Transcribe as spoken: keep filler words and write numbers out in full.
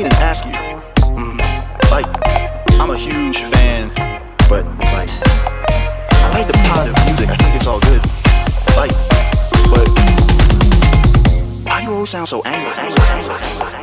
even ask you. Mm, like, I'm a huge fan, but like, I like the pod of music. I think it's all good. Like, but why do you all sound so angry?